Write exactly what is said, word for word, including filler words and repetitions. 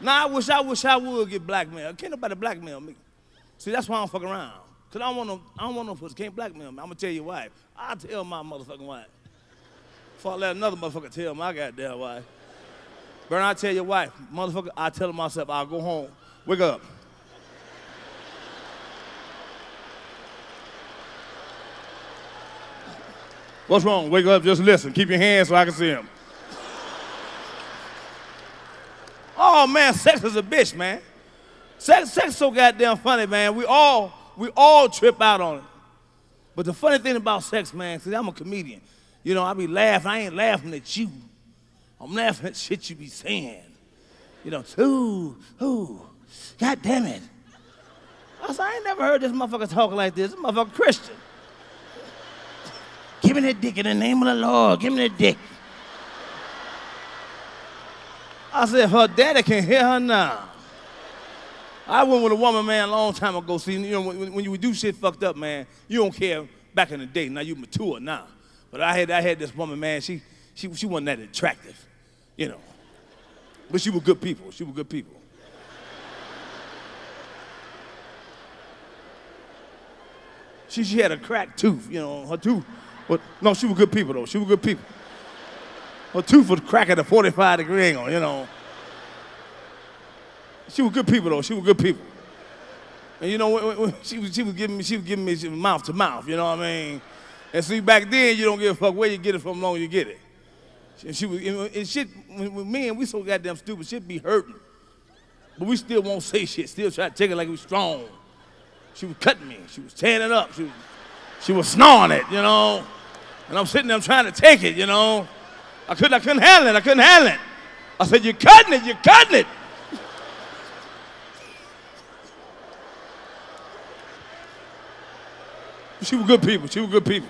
Now I wish I wish I would get blackmailed. Can't nobody blackmail me. See, that's why I don't fuck around. Cause I don't want no, I don't want no pussy. Can't blackmail me. I'ma tell your wife. I'll tell my motherfucking wife. Before I let another motherfucker tell my goddamn wife. Burn, I tell your wife, motherfucker. I tell myself. I'll go home. Wake up. What's wrong? Wake up, just listen. Keep your hands so I can see them. Oh man, sex is a bitch, man. Sex, sex is so goddamn funny, man. We all, we all trip out on it. But the funny thing about sex, man, see, I'm a comedian. You know, I be laughing. I ain't laughing at you. I'm laughing at shit you be saying. You know, ooh, ooh, God damn it. I said, I ain't never heard this motherfucker talk like this. This motherfucker Christian. Give me that dick in the name of the Lord. Give me that dick. I said, her daddy can hear her now. I went with a woman, man, a long time ago. See, you know, when, when you do shit fucked up, man, you don't care back in the day. Now you mature now. But I had, I had this woman, man, she, she, she wasn't that attractive, you know. But she was good people. She was good people. She, she had a cracked tooth, you know, her tooth. But, no, she was good people, though. She was good people. Her tooth was cracking at a forty-five degree angle, you know. She was good people, though. She was good people. And, you know, when, when she, was, she was giving me, she was giving me mouth to mouth, you know what I mean? And see, back then, you don't give a fuck where you get it from, long as you get it. And she was, and shit, with men, we so goddamn stupid, shit be hurting. But we still won't say shit, still try to take it like we strong. She was cutting me, she was tearing it up, she was, she was snoring it, you know? And I'm sitting there trying to take it, you know? I couldn't, I couldn't handle it, I couldn't handle it. I said, you're cutting it, you're cutting it. She was good people, she was good people.